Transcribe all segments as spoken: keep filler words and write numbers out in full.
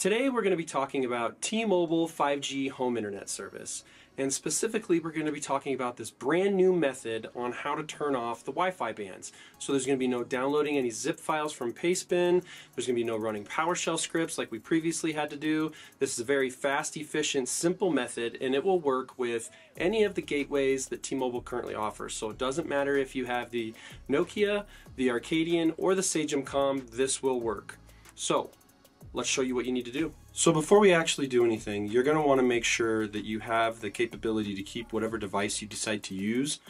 Today we're going to be talking about T-Mobile five G home internet service, and specifically we're going to be talking about this brand new method on how to turn off the Wi-Fi bands. So there's going to be no downloading any zip files from Pastebin, there's going to be no running PowerShell scripts like we previously had to do. This is a very fast, efficient, simple method, and it will work with any of the gateways that T-Mobile currently offers. So it doesn't matter if you have the Nokia, the Arcadyan, or the Sagemcom, this will work. So let's show you what you need to do. So before we actually do anything, you're going to want to make sure that you have the capability to keep whatever device you decide to use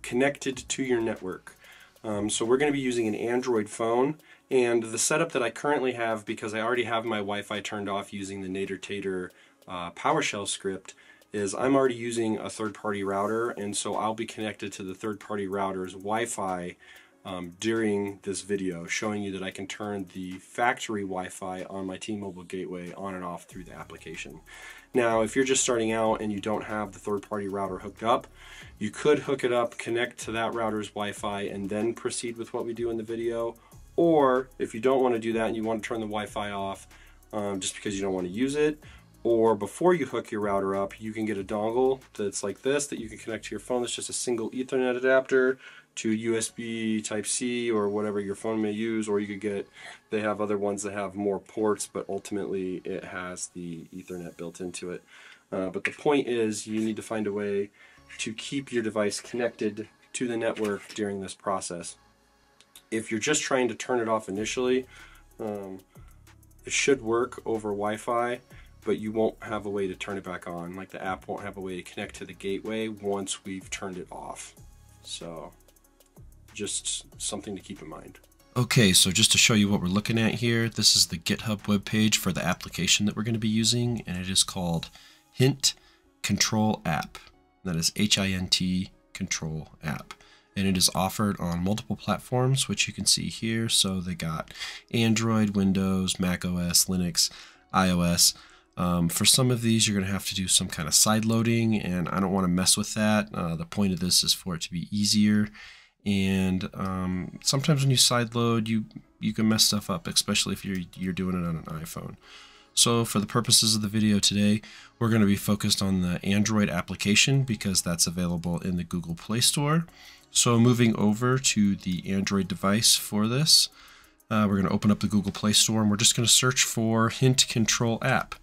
connected to your network. Um, so we're going to be using an Android phone, and the setup that I currently have, because I already have my Wi-Fi turned off using the Nader Tater uh, PowerShell script, is I'm already using a third-party router, and so I'll be connected to the third-party router's Wi-Fi Um, during this video, showing you that I can turn the factory Wi-Fi on my T-Mobile gateway on and off through the application. Now, if you're just starting out and you don't have the third-party router hooked up, you could hook it up, connect to that router's Wi-Fi, and then proceed with what we do in the video. Or if you don't want to do that and you want to turn the Wi-Fi off um, just because you don't want to use it, or before you hook your router up, you can get a dongle that's like this that you can connect to your phone. That's just a single Ethernet adapter to U S B Type-C or whatever your phone may use, or you could get, they have other ones that have more ports, but ultimately it has the Ethernet built into it. Uh, but the point is you need to find a way to keep your device connected to the network during this process. If you're just trying to turn it off initially, um, it should work over Wi-Fi, but you won't have a way to turn it back on. Like the app won't have a way to connect to the gateway once we've turned it off. So just something to keep in mind. Okay, so just to show you what we're looking at here, this is the GitHub webpage for the application that we're going to be using, and it is called HINT Control App. That is H I N T Control App. And it is offered on multiple platforms, which you can see here. So they got Android, Windows, Mac O S, Linux, iOS. Um, for some of these, you're going to have to do some kind of side loading, and I don't want to mess with that. Uh, the point of this is for it to be easier. And um, sometimes when you sideload, you you can mess stuff up, especially if you're you're doing it on an iPhone. So for the purposes of the video today, we're going to be focused on the Android application because that's available in the Google Play Store. So moving over to the Android device for this, uh, we're going to open up the Google Play Store, and we're just going to search for HINT Control App.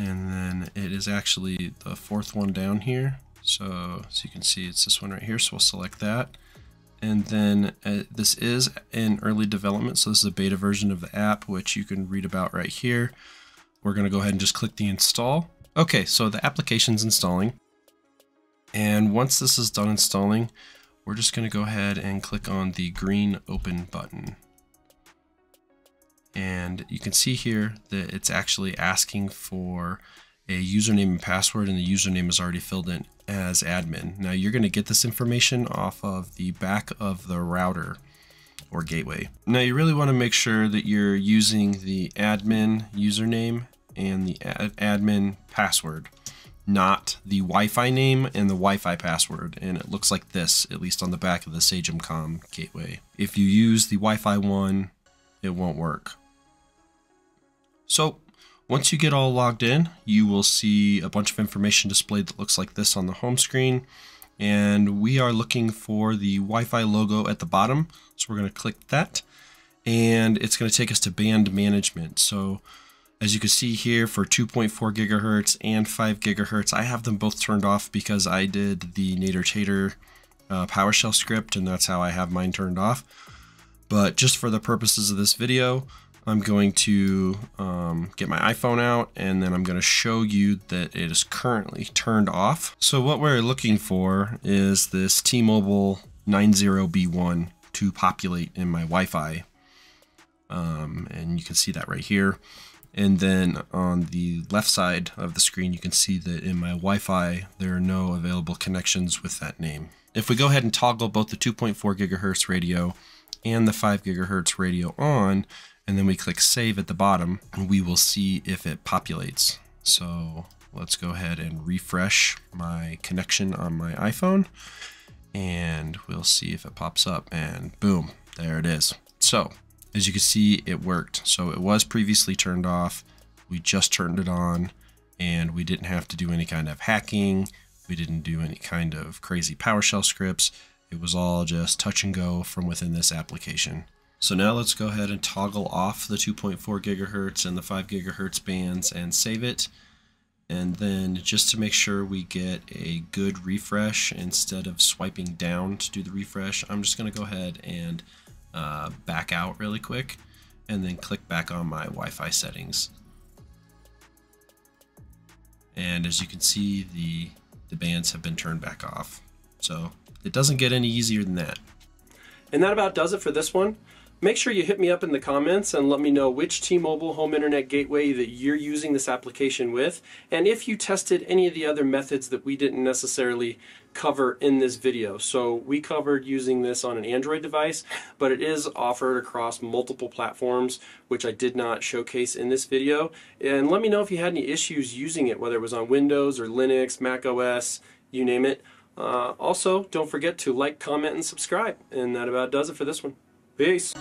And then it is actually the fourth one down here. So, so you can see it's this one right here. So we'll select that. And then uh, this is in early development. So this is a beta version of the app, which you can read about right here. We're going to go ahead and just click the install. Okay, so the application's installing. And once this is done installing, we're just going to go ahead and click on the green open button. And you can see here that it's actually asking for a username and password, and the username is already filled in as admin. Now you're going to get this information off of the back of the router or gateway. Now you really want to make sure that you're using the admin username and the ad admin password, not the Wi-Fi name and the Wi-Fi password. And it looks like this, at least on the back of the Sagemcom gateway. If you use the Wi-Fi one, it won't work. So once you get all logged in, you will see a bunch of information displayed that looks like this on the home screen. And we are looking for the Wi-Fi logo at the bottom. So we're going to click that, and it's going to take us to band management. So as you can see here, for two point four gigahertz and five gigahertz, I have them both turned off because I did the Nader Tater uh, PowerShell script, and that's how I have mine turned off. But just for the purposes of this video, I'm going to um, get my iPhone out, and then I'm going to show you that it is currently turned off. So what we're looking for is this T-Mobile ninety B one to populate in my Wi-Fi. Um, and you can see that right here. And then on the left side of the screen, you can see that in my Wi-Fi, there are no available connections with that name. If we go ahead and toggle both the two point four gigahertz radio and the five gigahertz radio on, and then we click save at the bottom, and we will see if it populates. So let's go ahead and refresh my connection on my iPhone, and we'll see if it pops up, and boom, there it is. So as you can see, it worked. So it was previously turned off. We just turned it on and we didn't have to do any kind of hacking. We didn't do any kind of crazy PowerShell scripts. It was all just touch and go from within this application. So now let's go ahead and toggle off the two point four gigahertz and the five gigahertz bands and save it. And then just to make sure we get a good refresh, instead of swiping down to do the refresh, I'm just going to go ahead and uh, back out really quick and then click back on my Wi-Fi settings. And as you can see, the, the bands have been turned back off. So it doesn't get any easier than that. And that about does it for this one. Make sure you hit me up in the comments and let me know which T-Mobile home internet gateway that you're using this application with, and if you tested any of the other methods that we didn't necessarily cover in this video. So we covered using this on an Android device, but it is offered across multiple platforms, which I did not showcase in this video. And let me know if you had any issues using it, whether it was on Windows or Linux, Mac O S, you name it. Uh, also, don't forget to like, comment, and subscribe. And that about does it for this one. Peace.